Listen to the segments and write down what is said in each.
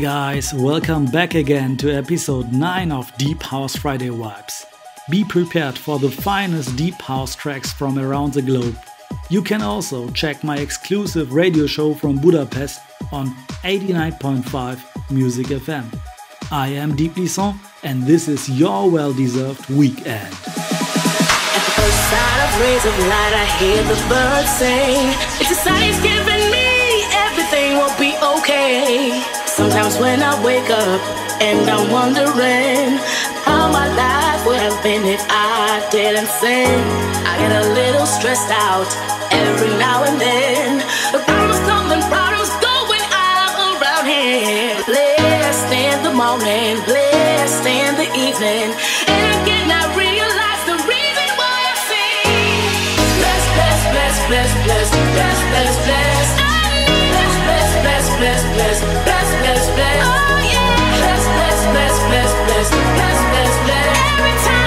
guys, welcome back again to episode 9 of Deep House Friday Vibes. Be prepared for the finest Deep House tracks from around the globe. You can also check my exclusive radio show from Budapest on 89.5 Music FM. I am Deep Lisson and this is your well-deserved weekend. At the first sight of rays of light, I hear the birds sing. It's a sign he's given me, everything will be okay. Sometimes when I wake up and I'm wondering how my life would have been if I didn't sing, I get a little stressed out every now and then. The problems come and problems go when I'm around here. Blessed in the morning, blessed in the evening, and again I realize the reason why I sing. Blessed, blessed, blessed, blessed, blessed, blessed, blessed, blessed. Blessed, blessed, blessed, blessed, blessed, blessed, blessed. Oh yeah. Blessed, blessed, blessed, blessed, blessed, blessed, blessed, blessed. Every time.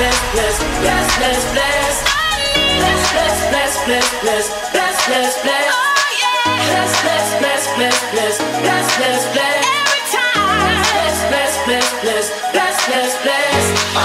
Blessed, blessed, blessed, blessed, blessed, blessed, blessed.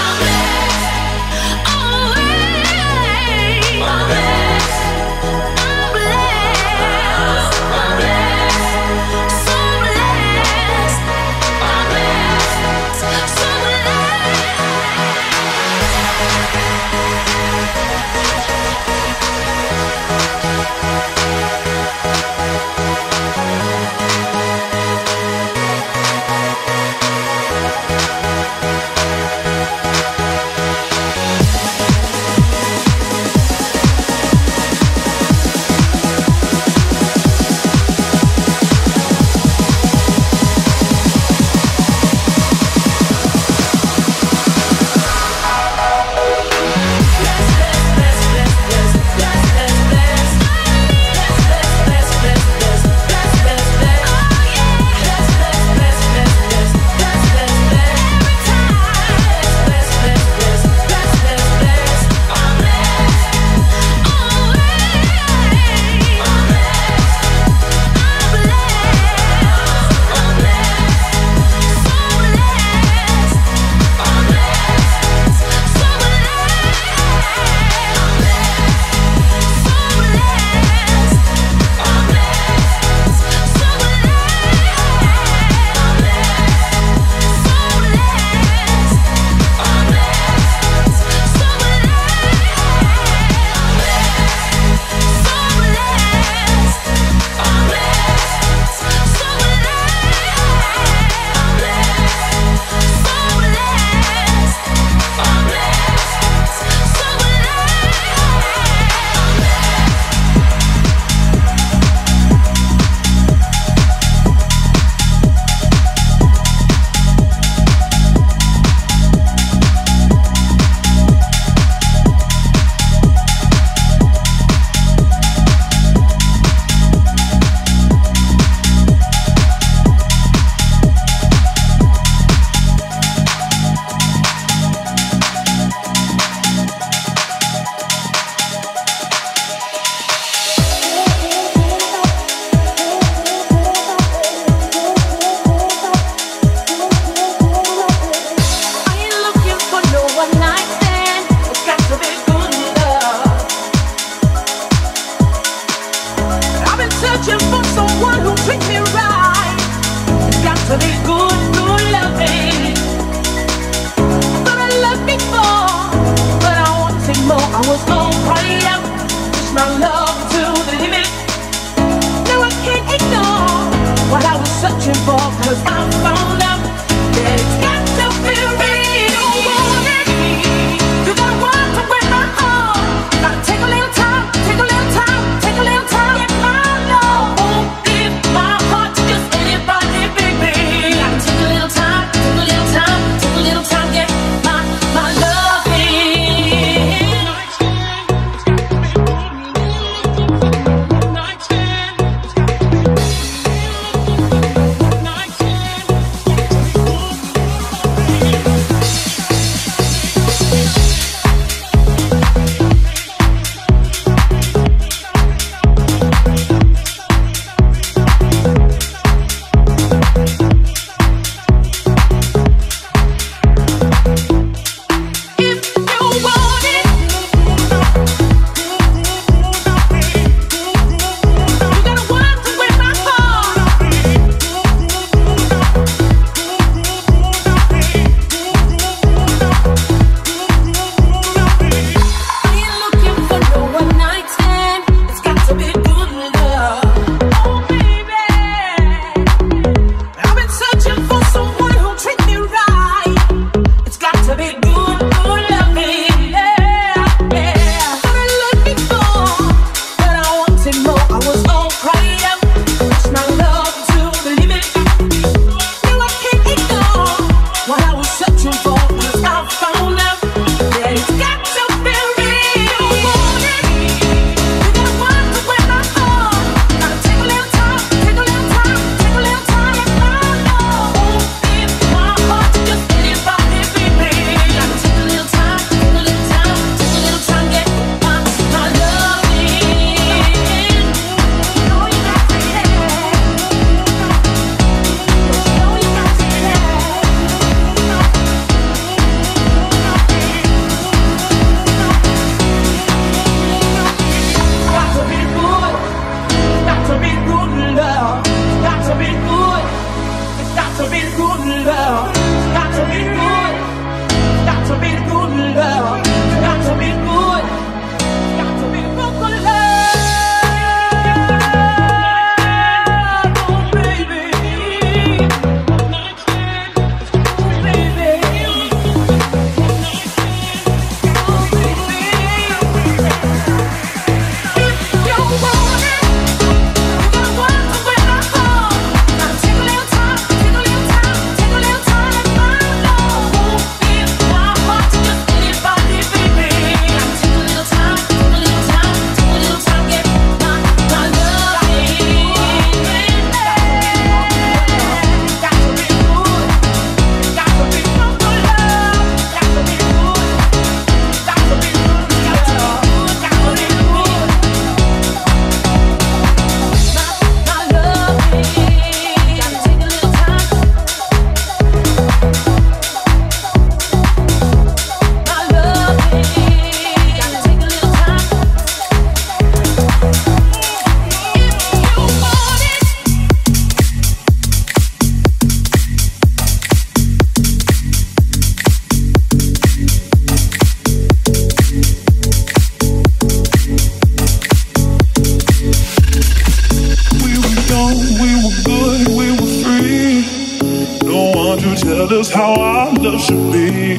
tell us how our love should be.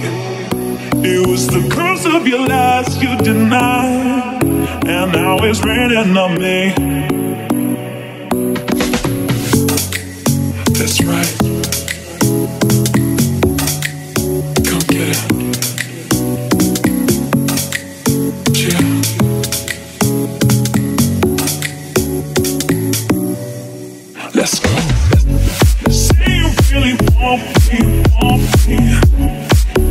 It was the curse of your lies you denied, and now it's raining on me. That's right. Come get it. Yeah. Let's go. Say you really want me, want me.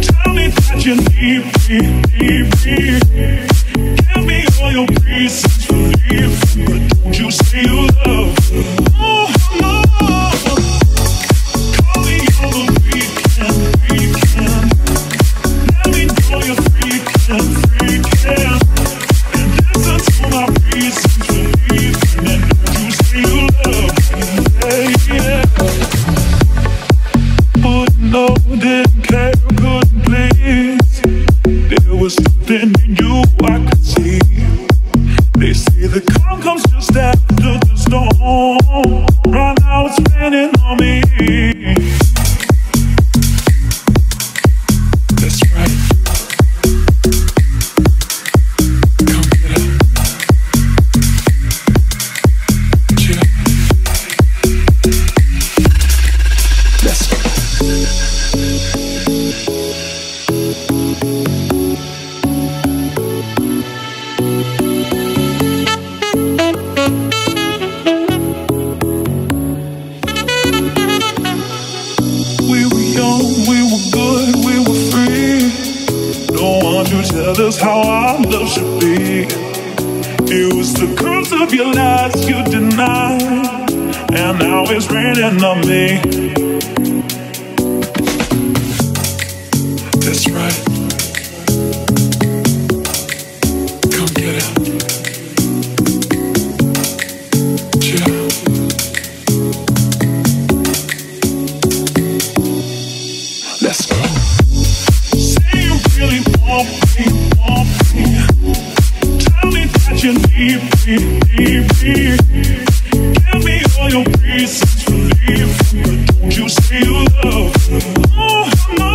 Tell me that you need me, need me. Give me all your reasons for leaving, but don't you say you love me. Oh no. Call me on the weekend. Let me know you're freaking. And listen to my reasons for leaving, and don't you say you love me. Yeah. But no, didn't care. There was something in you I could see. They say the calm comes just after the storm. Right now it's raining on me. That's right. Come get it. Chill. Let's go. Tell us how our love should be. It was the curse of your lies you denied, and now it's raining on me. That's right. Come get it. Yeah. Let's go. You need me, need me. Give me all your reasons for leaving, but don't you say you love me. Oh no.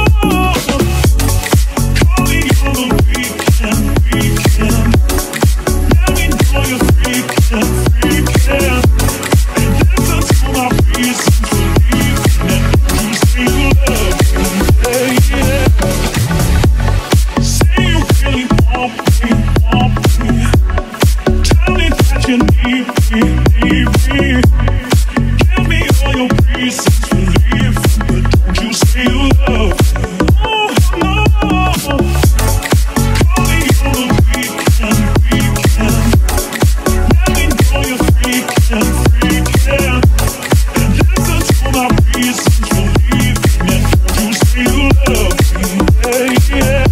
Call me on the weekend. Let me know you're freaking. And listen to my reasons for leaving, and don't you say you love me. Hey, yeah. Say you really want me, want me. You need me, need me. Give me all your reasons for leaving, but don't you say you love me. Oh no. Call me on the weekend. Let me know you're freaking. And listen to my reasons for leaving, and don't you say you love me. Hey, yeah.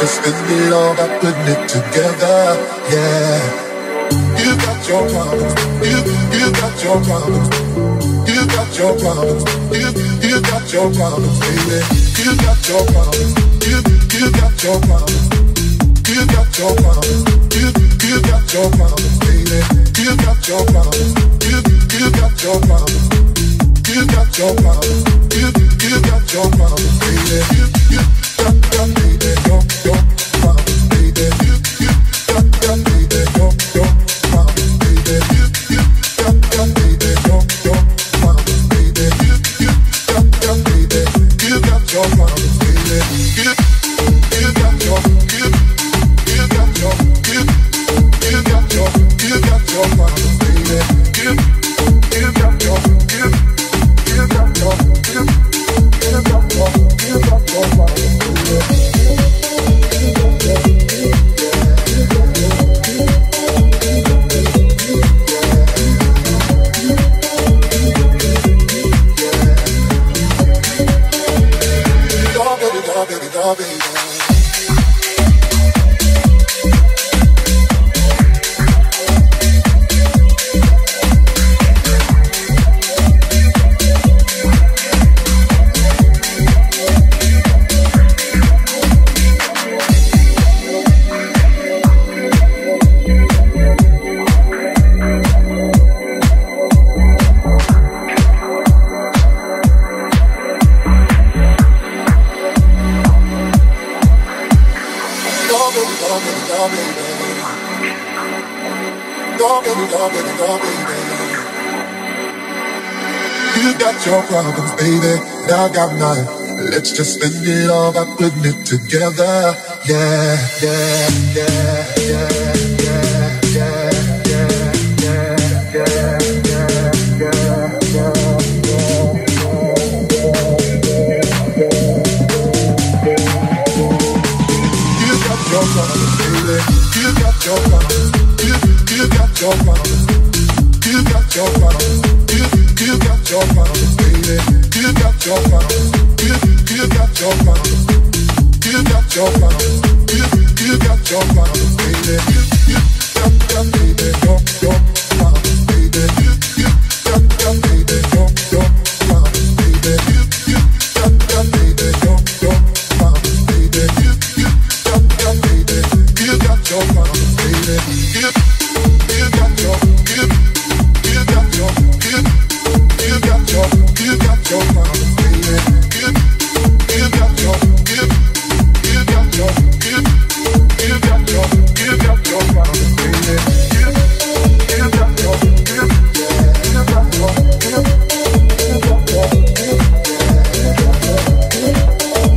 just with me, love, I putting it together, yeah. You got your problems, you got your problems, you got your problems, you got your problems, baby. You got your problems, you got your problems, you got your problems, you got your problems, baby. You got your problems, you got your problems. You got your problems, you got your problems, baby. You got your baby, your problems, baby. You got your baby, your problems, baby. You got your baby, your problems, baby. You got your baby, you got your problems, baby. You got your, you got your, you got your, you got your problems, baby. You got your, you got your, you got your, you got your mind. Your problems, baby, and I got mine. Let's just spend it all by putting it together. Yeah, yeah, yeah, yeah, yeah, yeah, yeah, yeah, yeah, yeah, yeah, yeah. You got your problems, baby. You got your problems. You got your problems. You got your problems. You got your problems, baby. You got your problems. You got your problems. You got your problems. You got your problems, baby. You got your baby, your problems, baby. You got your baby, your problems, baby. You got your baby, your problems, baby. You got your baby. You got your problems, baby. You got your, you got your, you got your, you got your problems, baby. You got your, you got your, you got your, you got your problems, baby. You got your, you got your, you got your, you got your.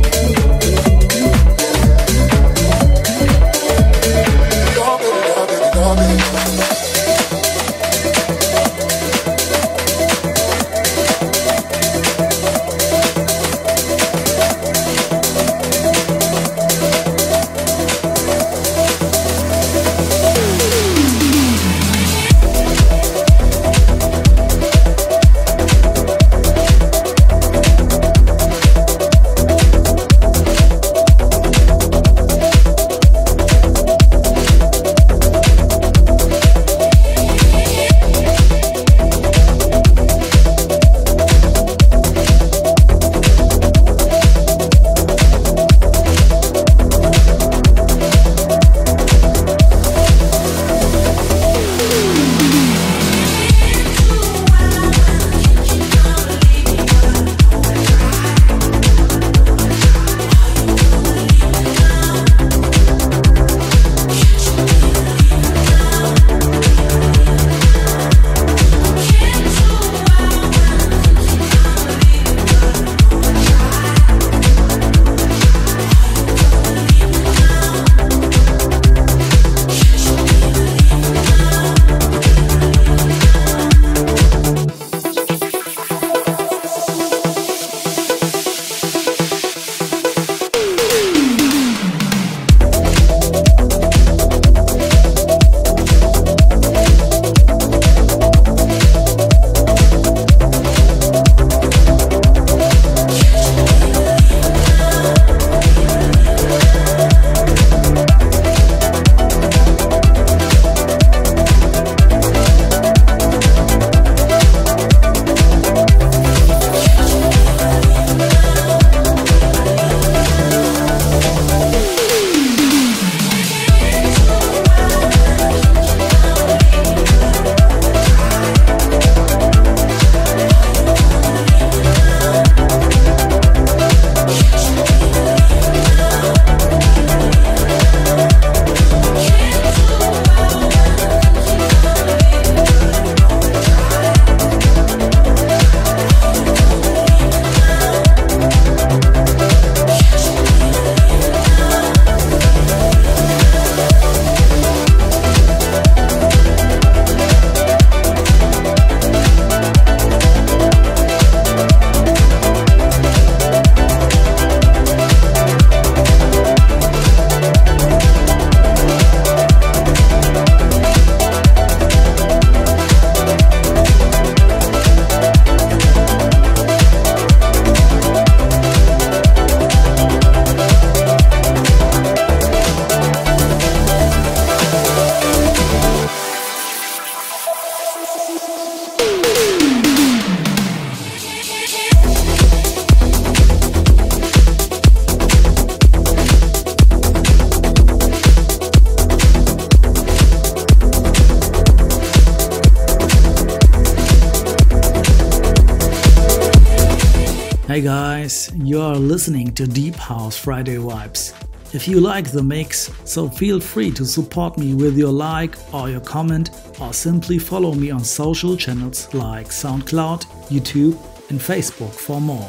Hey guys, you are listening to Deep House Friday Vibes. If you like the mix, so feel free to support me with your like or your comment, or simply follow me on social channels like SoundCloud, YouTube and Facebook for more.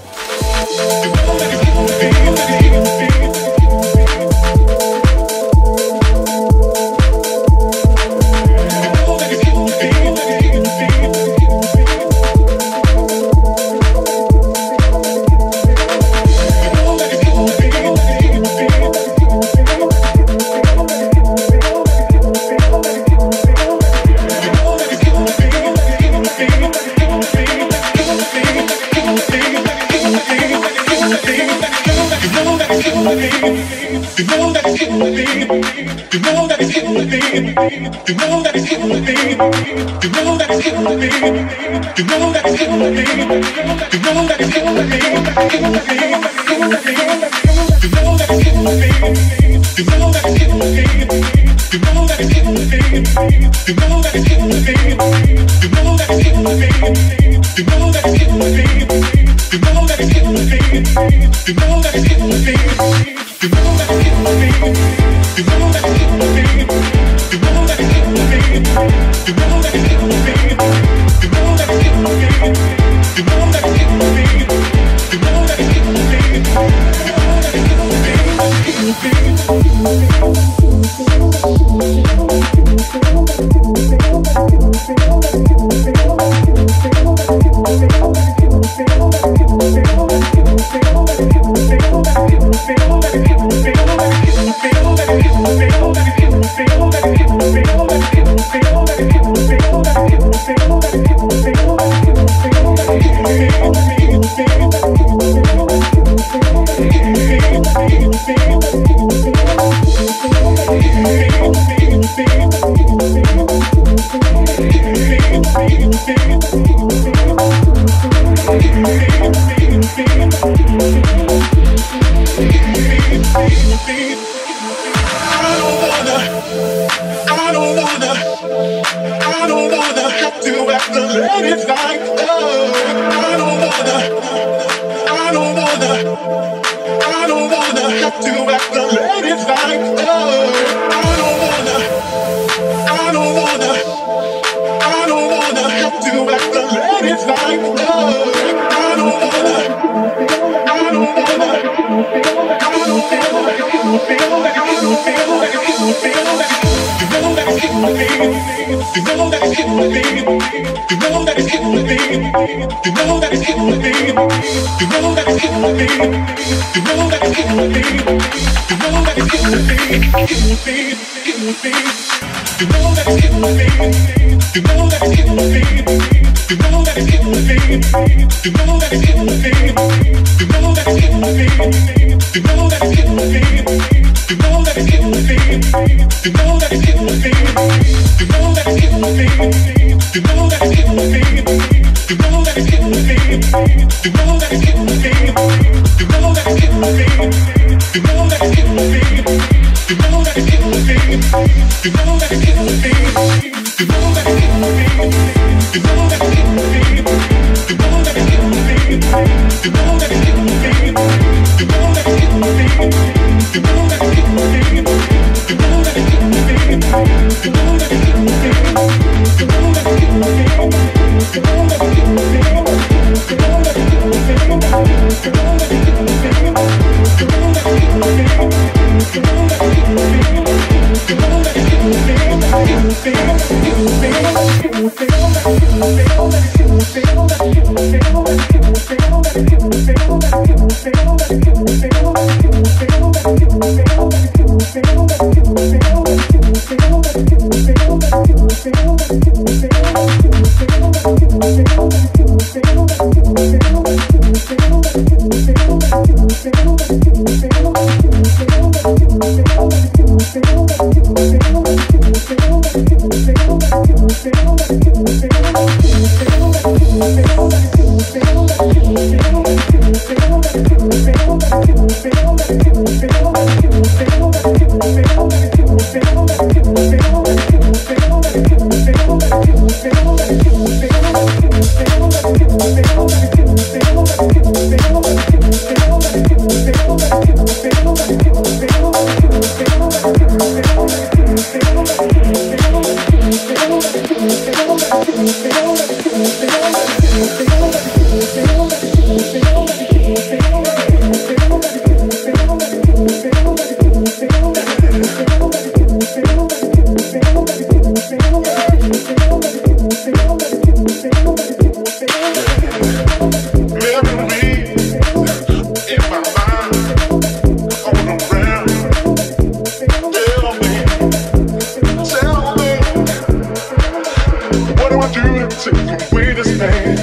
sweetest thing.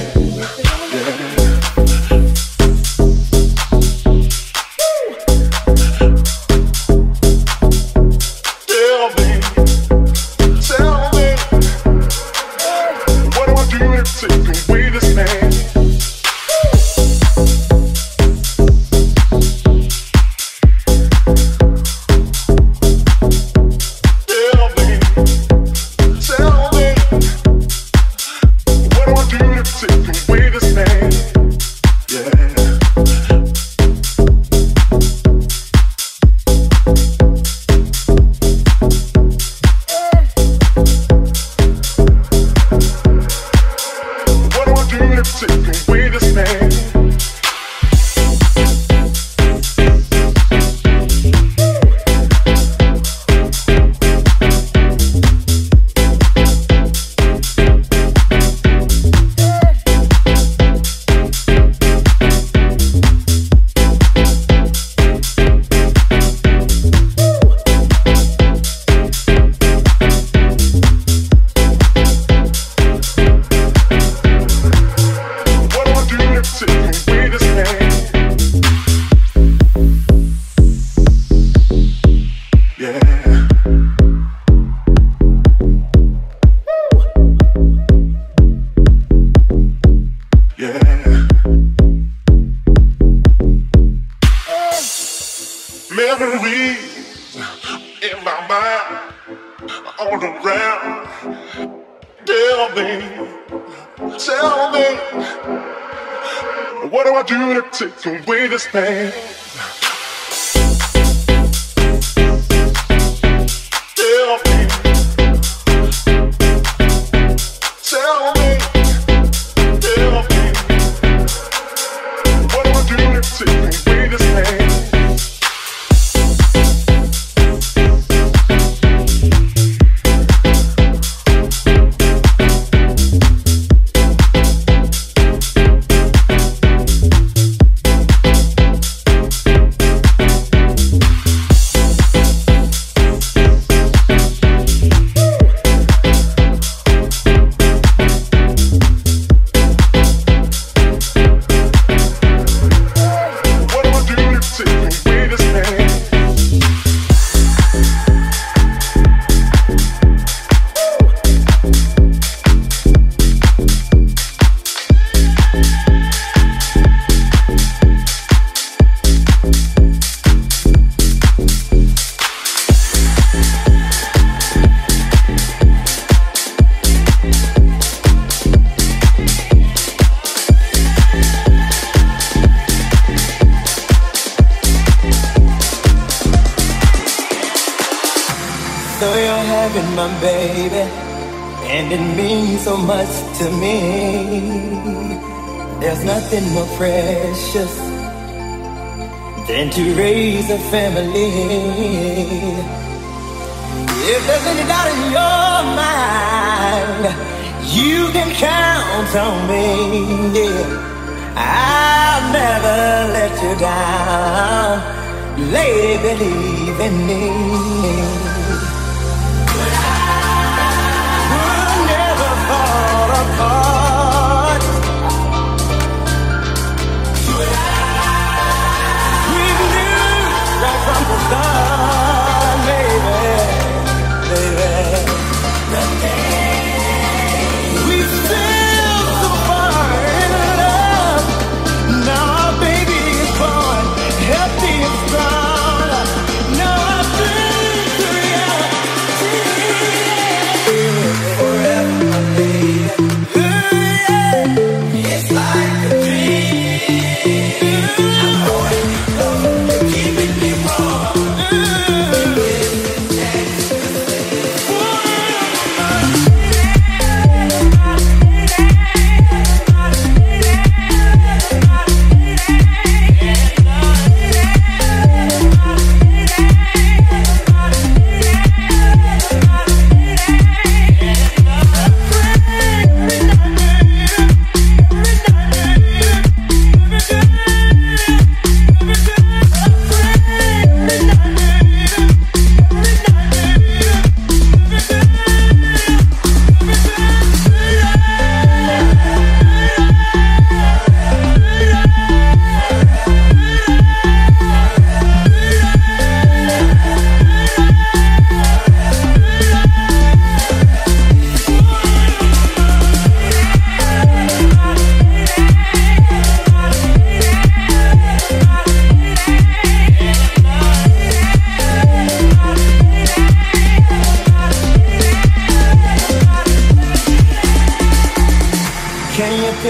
Pain. To raise a family. If there's any doubt in your mind, you can count on me. Yeah. I'll never let you down. Lay, believe in me. Three.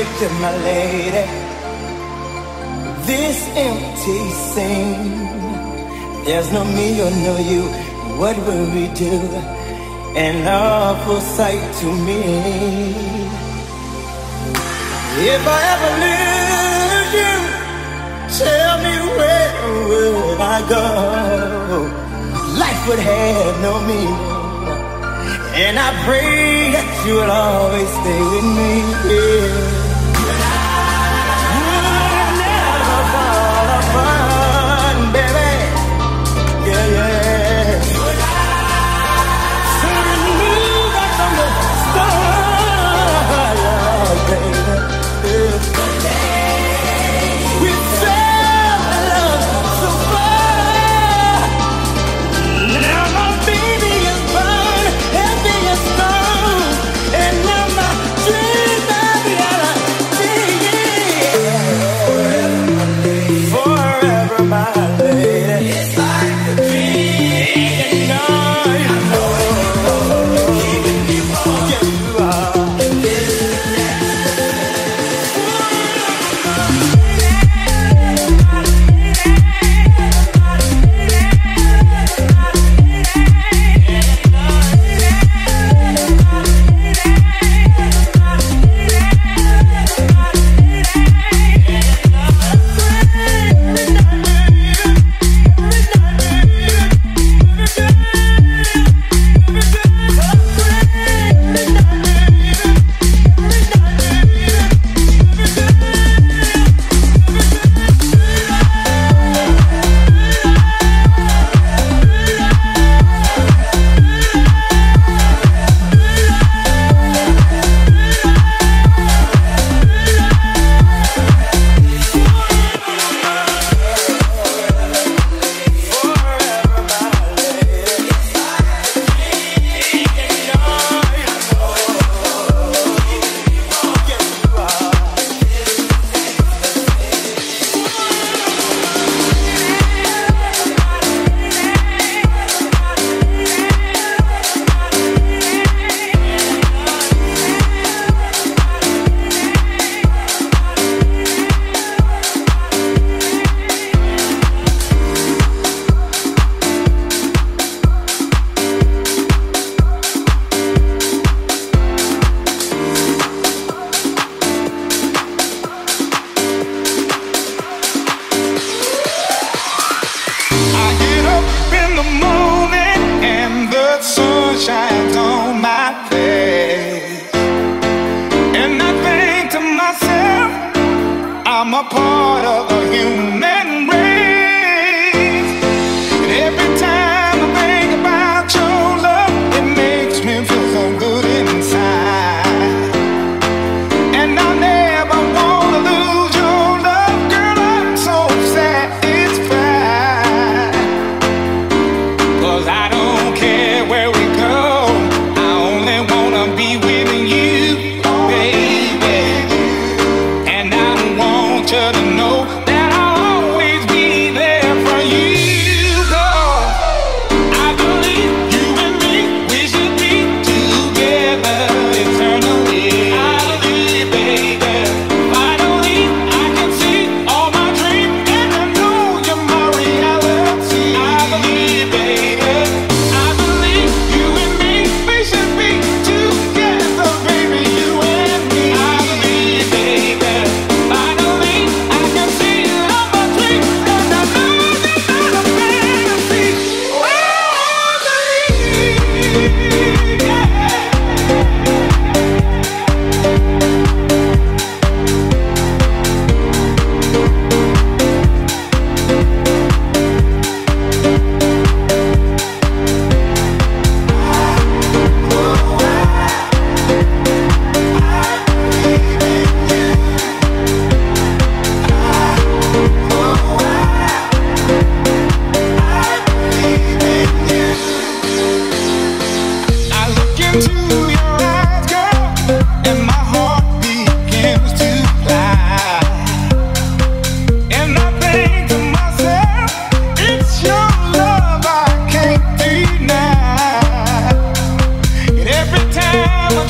victim, my lady. This empty scene, there's no me or no you. What will we do? An awful sight to me. If I ever lose you, tell me where will I go? Life would have no meaning, and I pray that you will always stay with me. Yeah. You'll never fall apart, baby. Yeah, yeah. So remove that from the stars, baby. Yeah. We fell in love so far. Now my baby is mine. Every time I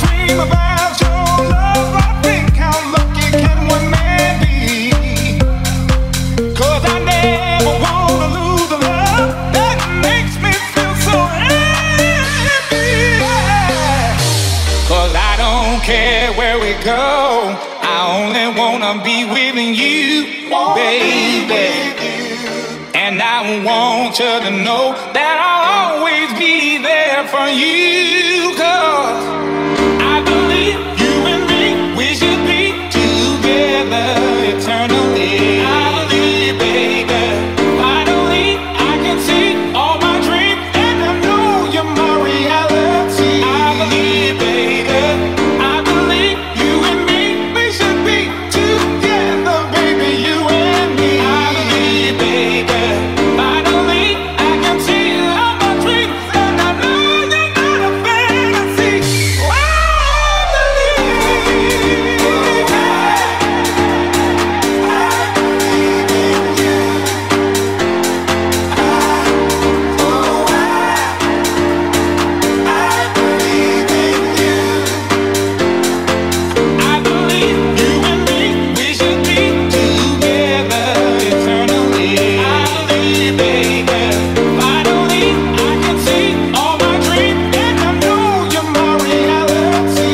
dream about your love, I think how lucky I don't care where we go. I only wanna be with you, baby. And I want you to know that I'll always be there for you, 'cause I believe you and me, we should be together eternally. I believe, baby. Finally, I can see all my dreams, and I know you're my reality. I believe, baby. I believe you and me, we should be together, baby, you and me. I believe, baby. Finally, I can see all my dreams, and I know you're not a fantasy. Oh, I believe. I believe you and me, we should be together eternally. I believe, baby. Finally, I can see all my dreams, and I know you're my reality. I believe, baby. I believe you and me, we should be together, baby, you and me. I believe, baby. Finally, I can see all my dreams, and I know you're not a fantasy.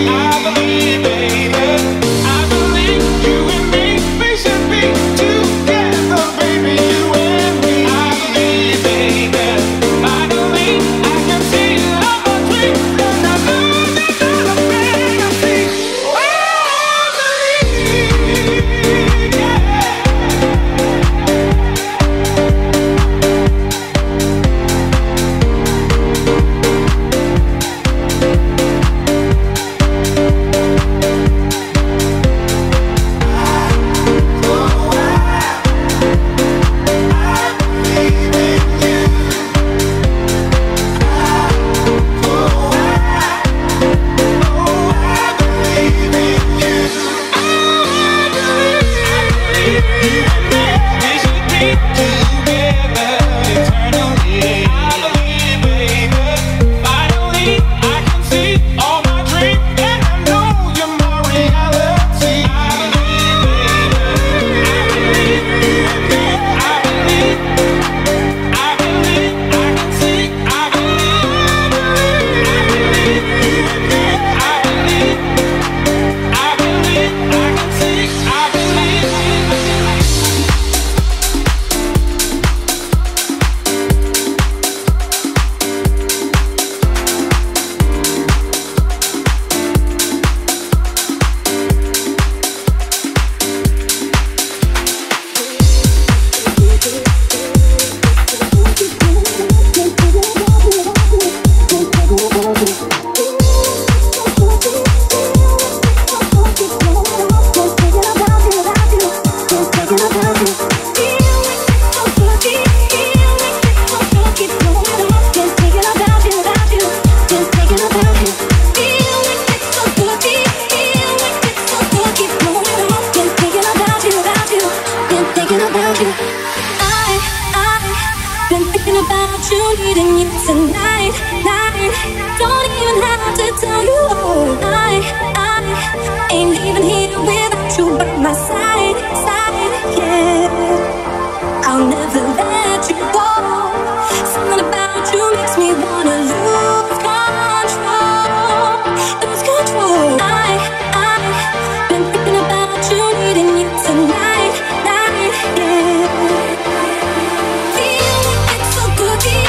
Feel like it's so good, feel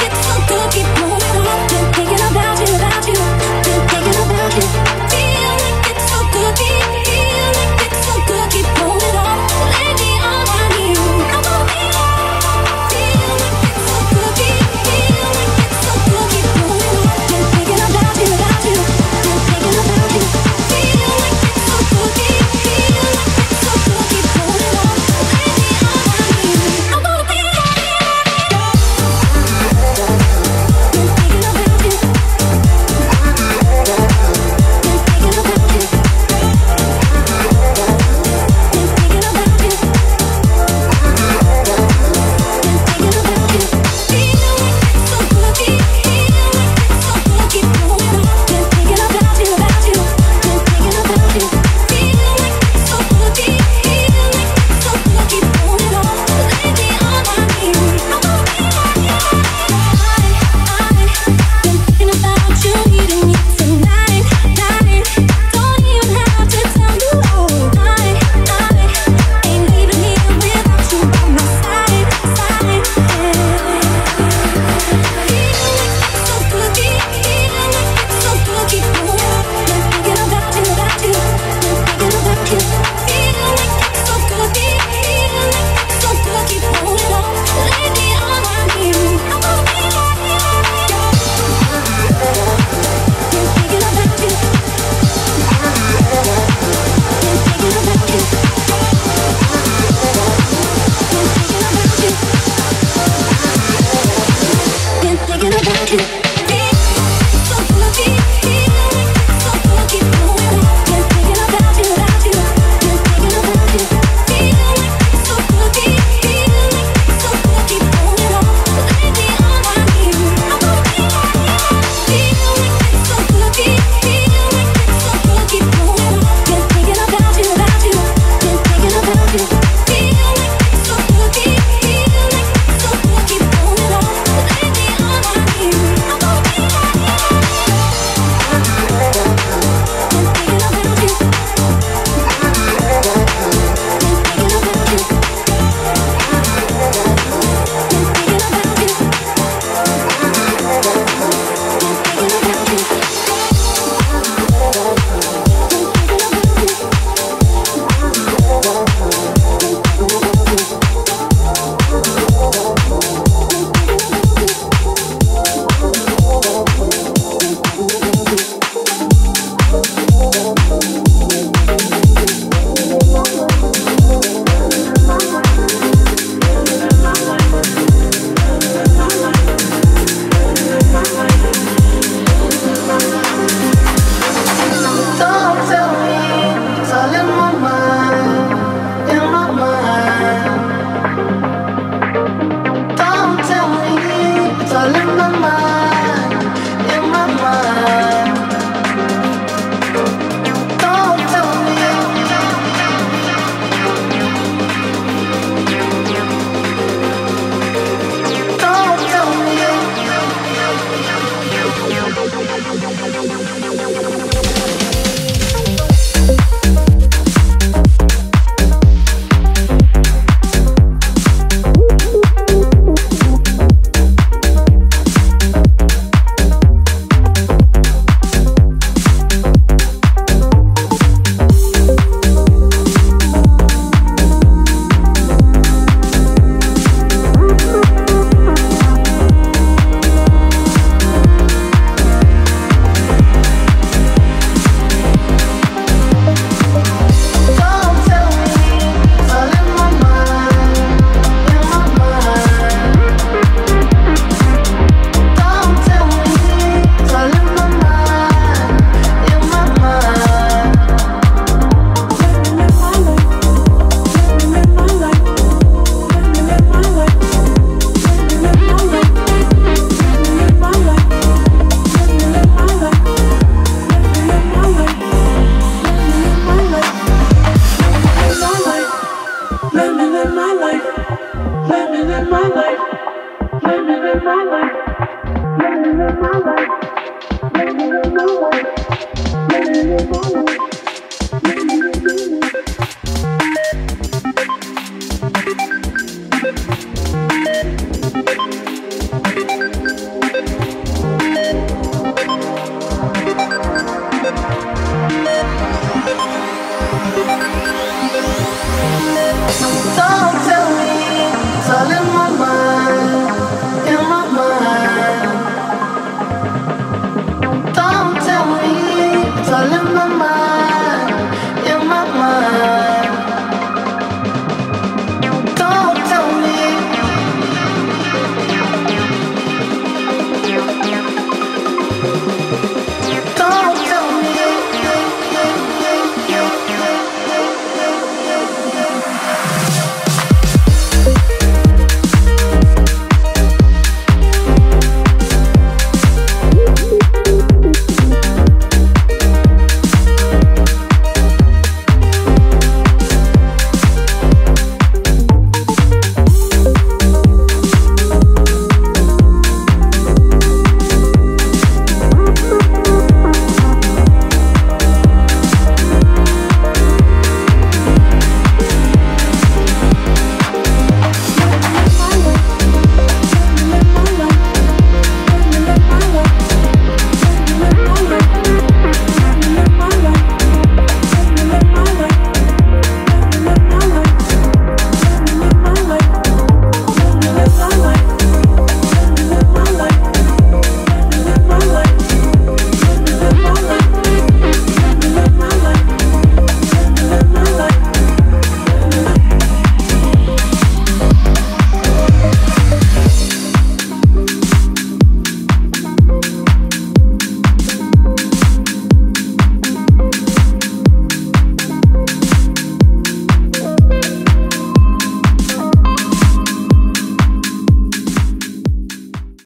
like it's so